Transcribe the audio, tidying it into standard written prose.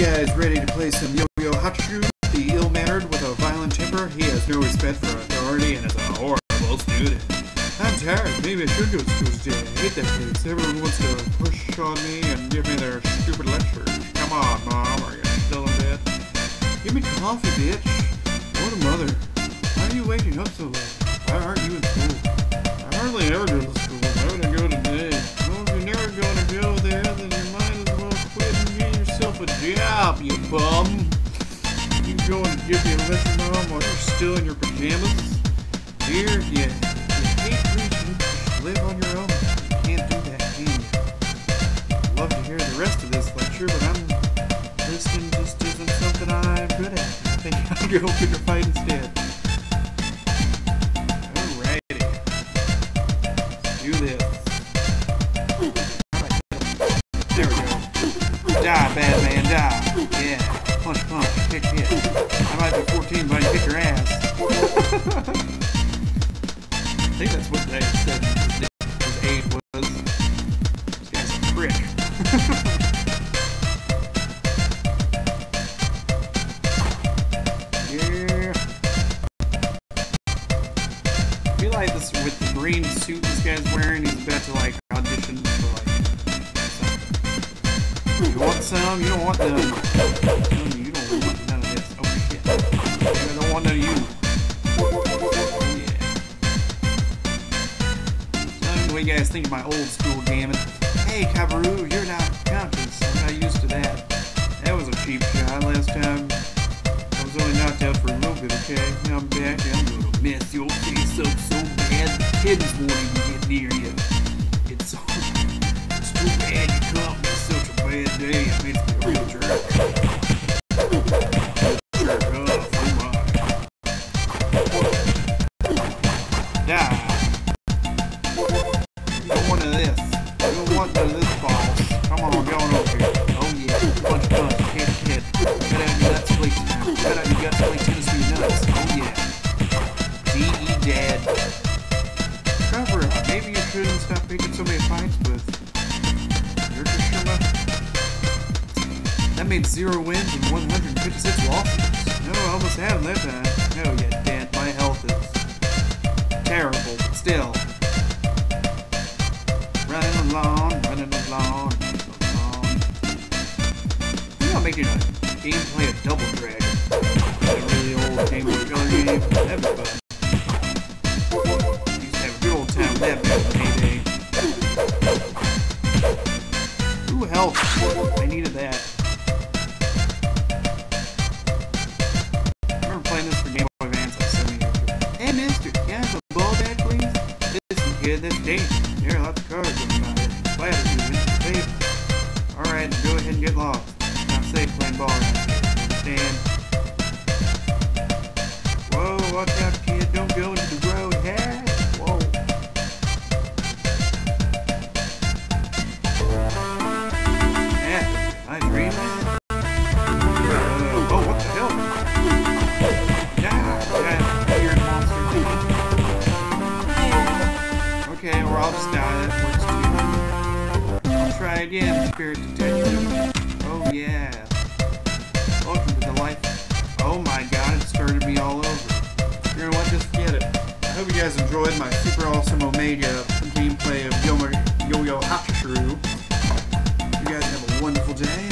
Gba is ready to play some Yo-Yo Hachu, the ill-mannered with a violent temper. He has no respect for authority and is a horrible student. I'm tired. Maybe I should go to school today. I hate that place. Everyone wants to push on me and give me their stupid lecture. Come on, Mom. Are you still in bed? Give me coffee, bitch. What a mother. Why are you waking up so late? Why aren't you in school? I hardly ever go to school. Why would I go today? Well, if you're never going to go there, then you might as well quit and get yourself a job, you bum. You going to give me a lesson, Mom, while you're still in your pajamas? Dear, yeah. Live on your own. You can't do that, can you? I'd love to hear the rest of this lecture, but I'm listening just isn't something I'm good at. I think I'm going to pick a fight instead. Alrighty. Let's do this. There we go. Die, bad man, die. Yeah. Punch, punch, kick, hit. I might be 14, but I kick your ass. I think that's what they said his aide was. This guy's a prick. Yeah. I feel like this, with the green suit this guy's wearing, he's about to like audition for like something. You want some? You don't want them. No, you don't want none of this. Oh shit. I don't want none of you. What do you guys think of my old school gamut? Hey, Kabaru, you're not conscious. I'm not used to that. That was a cheap shot last time. I was only knocked out for a little bit, okay? Now I'm back and I'm gonna mess your face up so bad the kids won't even get near you. It's too bad you caught me. It's such a bad day. I mean, it's been a real jerk. Oh my. Die. That made 0 wins and 156 losses. No, I almost had that time. No, yeah, Dan, my health is terrible, but still. Running along, running along, running along. Maybe I'll make it a gameplay of Double Dragon. A really old game of color game. That'd be fun. Used to have a good old time that back in the day. Ooh, health. I needed that. This date. Here are lots of cards in my head. Alright, go ahead and get lost. I'm safe playing ball right here. Stand. Whoa, watch out, kid. Don't go into the road. Hey! Whoa. Yeah, I dream. Oh, what the hell? Okay, we're all just dying. That works too. I'll try again, Spirit Detective. Oh yeah. Welcome to the life. Oh my god, it started me all over. You know what? Just forget it. I hope you guys enjoyed my super awesome Omega gameplay of Yo-Yo Hachu. You guys have a wonderful day.